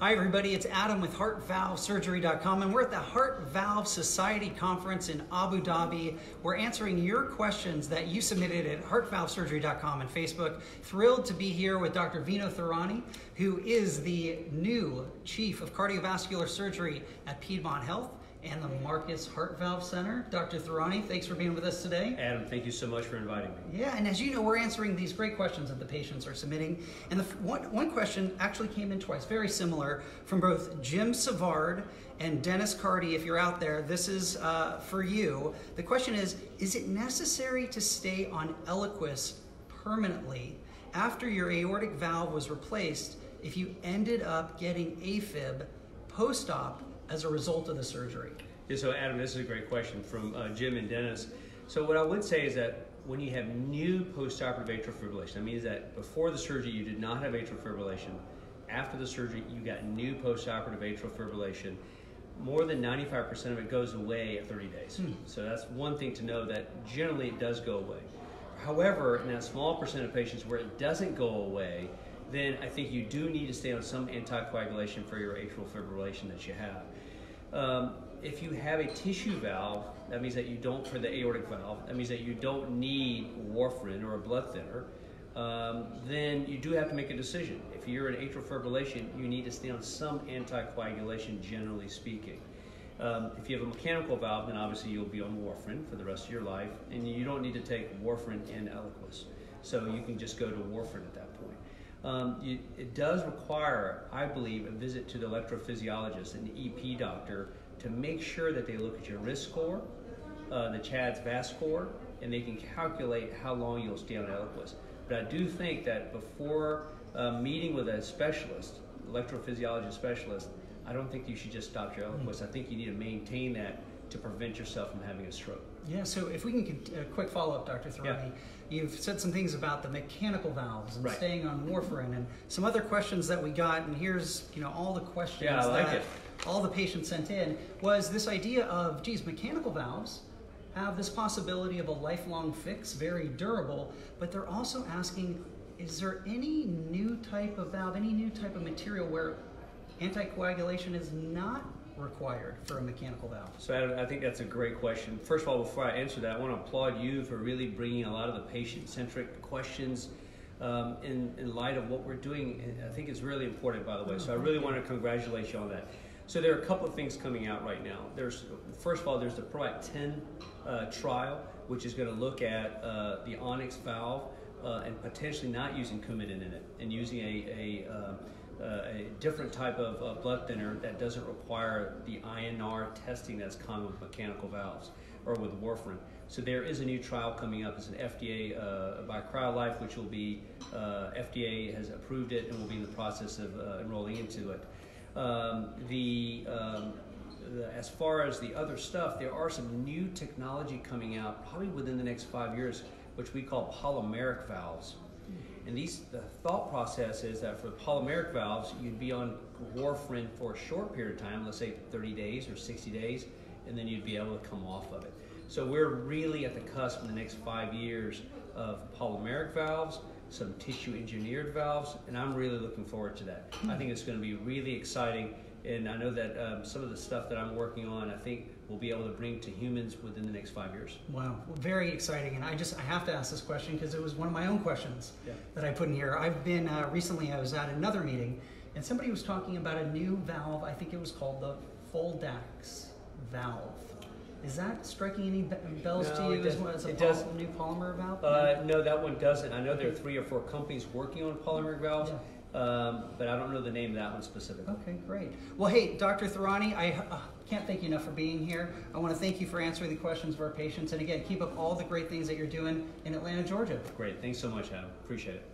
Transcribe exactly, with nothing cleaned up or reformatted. Hi everybody, it's Adam with Heart Valve Surgery dot com, and we're at the Heart Valve Society Conference in Abu Dhabi. We're answering your questions that you submitted at Heart Valve Surgery dot com and Facebook. Thrilled to be here with Doctor Vinod Thourani, who is the new Chief of Cardiovascular Surgery at Piedmont Health and the Marcus Heart Valve Center. Doctor Thourani, thanks for being with us today. Adam, thank you so much for inviting me. Yeah, and as you know, we're answering these great questions that the patients are submitting. And the one, one question actually came in twice, very similar, from both Jim Savard and Dennis Cardi. If you're out there, this is uh, for you. The question is, is it necessary to stay on Eliquis permanently after your aortic valve was replaced if you ended up getting AFib post-op as a result of the surgery? Yeah, so Adam, this is a great question from uh, Jim and Dennis. So what I would say is that when you have new postoperative atrial fibrillation, that means that before the surgery you did not have atrial fibrillation, after the surgery you got new postoperative atrial fibrillation, more than ninety-five percent of it goes away at thirty days. Hmm. So that's one thing to know, that generally it does go away. However, in that small percent of patients where it doesn't go away, then I think you do need to stay on some anticoagulation for your atrial fibrillation that you have. Um, if you have a tissue valve, that means that you don't, for the aortic valve, that means that you don't need warfarin or a blood thinner, um, then you do have to make a decision. If you're in atrial fibrillation, you need to stay on some anticoagulation, generally speaking. Um, if you have a mechanical valve, then obviously you'll be on warfarin for the rest of your life, and you don't need to take warfarin and Eliquis. So you can just go to warfarin at that point. Um, you, it does require, I believe, a visit to the electrophysiologist, an E P doctor, to make sure that they look at your risk score, uh, the CHADS-VASc score, and they can calculate how long you'll stay on Eliquis. But I do think that before uh, meeting with a specialist, electrophysiologist specialist, I don't think you should just stop your Eliquis. I think you need to maintain that to prevent yourself from having a stroke. Yeah, so if we can get a quick follow-up, Doctor Thourani. Yeah. You've said some things about the mechanical valves and right. staying on warfarin and some other questions that we got, and here's, you know, all the questions yeah, I like that it. all the patients sent in, was this idea of, geez, mechanical valves have this possibility of a lifelong fix, very durable, but they're also asking, is there any new type of valve, any new type of material where anticoagulation is not required for a mechanical valve? So Adam, I think that's a great question. First of all, before I answer that, I want to applaud you for really bringing a lot of the patient-centric questions um, in, in light of what we're doing. And I think it's really important, by the way. So I really want to congratulate you on that. So there are a couple of things coming out right now. There's, first of all, there's the PROACT ten uh, trial, which is going to look at uh, the Onyx valve uh, and potentially not using Coumadin in it and using a, a uh, Uh, a different type of uh, blood thinner that doesn't require the I N R testing that's common with mechanical valves or with warfarin. So there is a new trial coming up. It's an F D A uh, by Cryolife, which will be, uh, F D A has approved it and will be in the process of uh, enrolling into it. Um, the, um, the, as far as the other stuff, there are some new technology coming out probably within the next five years, which we call polymeric valves. And these, the thought process is that for polymeric valves, you'd be on warfarin for a short period of time, let's say thirty days or sixty days, and then you'd be able to come off of it. So we're really at the cusp in the next five years of polymeric valves, some tissue engineered valves, and I'm really looking forward to that. I think it's going to be really exciting, and I know that um, some of the stuff that I'm working on, I think we'll be able to bring to humans within the next five years. Wow, well, very exciting. And I just, I have to ask this question because it was one of my own questions yeah. that I put in here. I've been, uh, recently I was at another meeting and somebody was talking about a new valve. I think it was called the Foldax valve. Is that striking any bells no, to you as, as a it does. new polymer valve? Uh, no, that one doesn't. I know there are three or four companies working on polymeric valves. Yeah. Um, but I don't know the name of that one specifically. Okay, great. Well, hey, Doctor Thourani, I uh, can't thank you enough for being here. I want to thank you for answering the questions of our patients. And again, keep up all the great things that you're doing in Atlanta, Georgia. Great. Thanks so much, Adam. Appreciate it.